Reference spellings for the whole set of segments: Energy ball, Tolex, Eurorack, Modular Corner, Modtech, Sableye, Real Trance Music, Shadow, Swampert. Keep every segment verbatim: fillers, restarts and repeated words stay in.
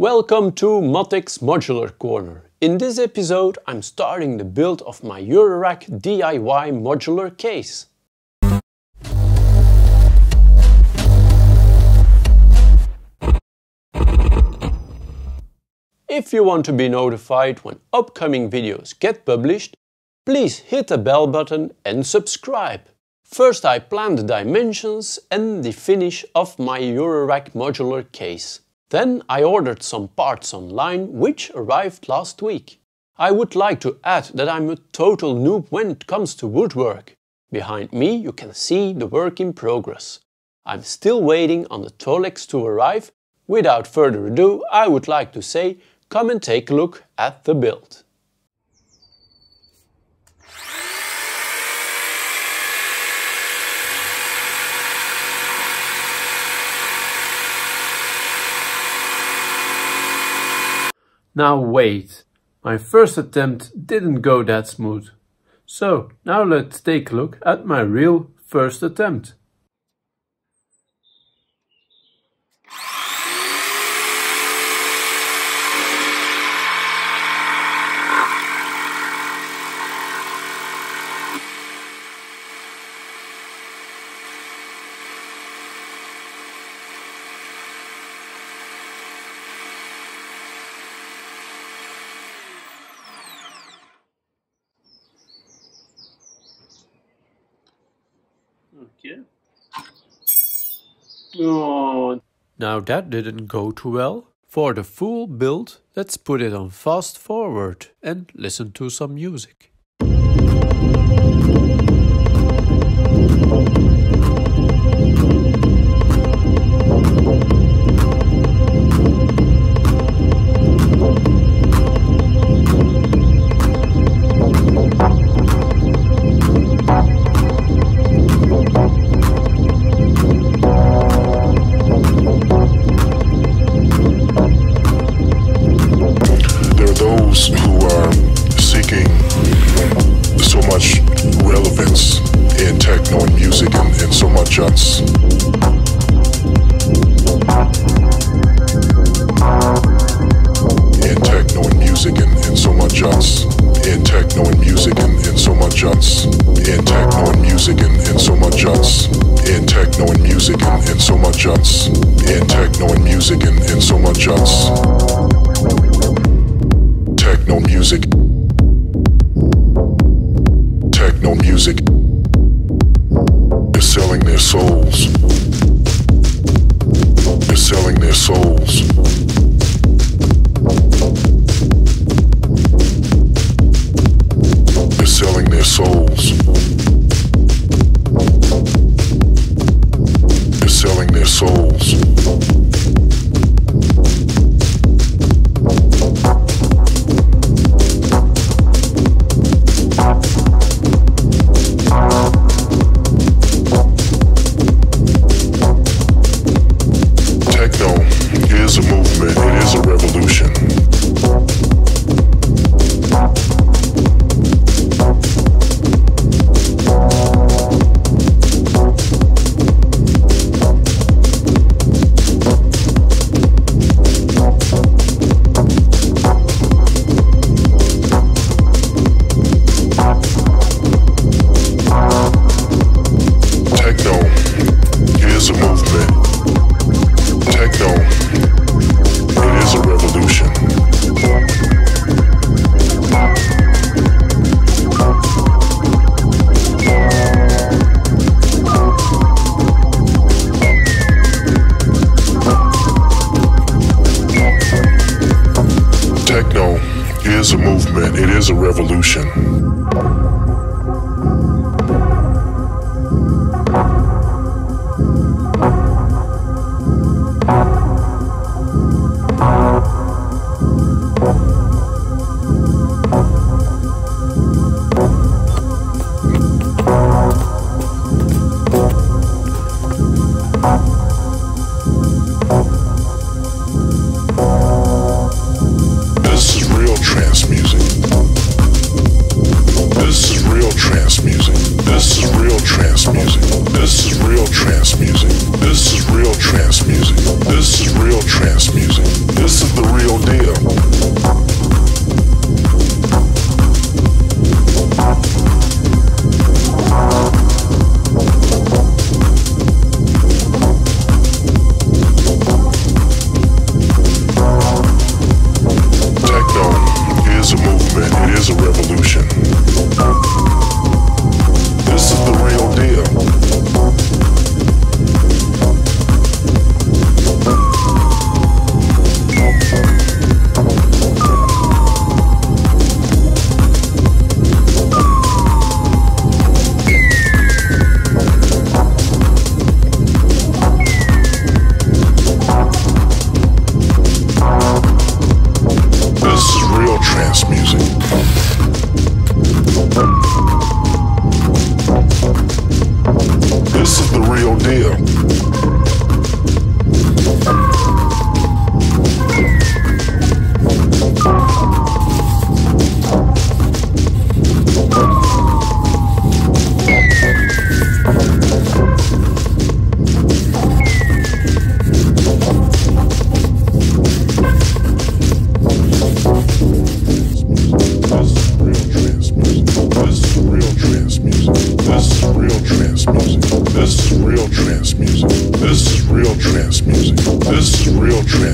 Welcome to Modtech's Modular Corner. In this episode I'm starting the build of my Eurorack D I Y modular case. If you want to be notified when upcoming videos get published, please hit the bell button and subscribe. First I plan the dimensions and the finish of my Eurorack modular case. Then I ordered some parts online, which arrived last week. I would like to add that I'm a total noob when it comes to woodwork. Behind me you can see the work in progress. I'm still waiting on the Tolex to arrive. Without further ado, I would like to say, come and take a look at the build. Now wait, my first attempt didn't go that smooth. So now let's take a look at my real first attempt. Okay. Oh. Now that didn't go too well. For the full build, let's put it on fast forward and listen to some music. This is Real Trance Music. This is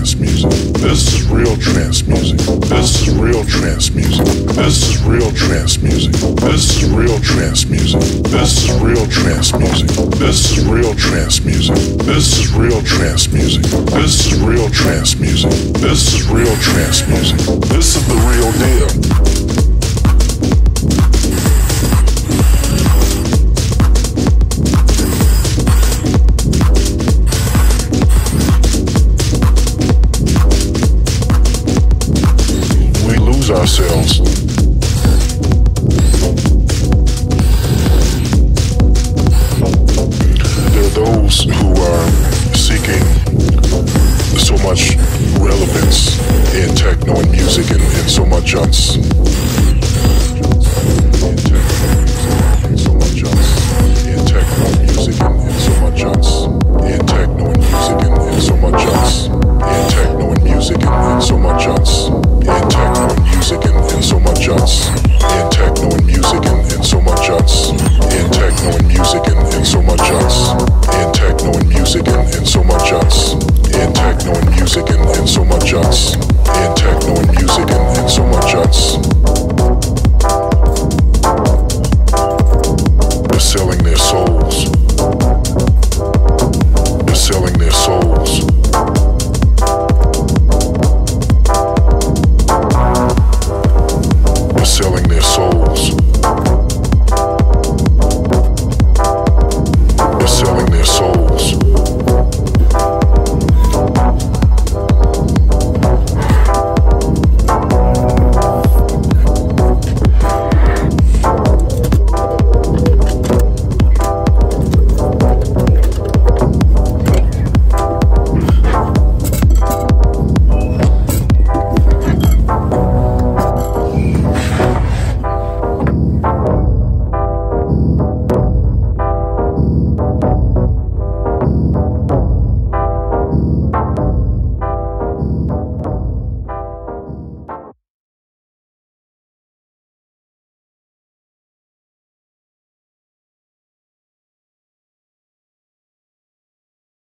Trance Music. This is Real Trance Music. This is Real Trance Music. This is Real Trance Music. This is Real Trance Music. This is Real Trance Music. This is Real Trance Music. This is Real Trance Music. This is Real Trance Music. This is Real Trance Music. This is the real deal. Ourselves. There are those who are seeking so much relevance in techno and music and, and so much else. In techno and music and, and so much else. In techno and music and, and so much else.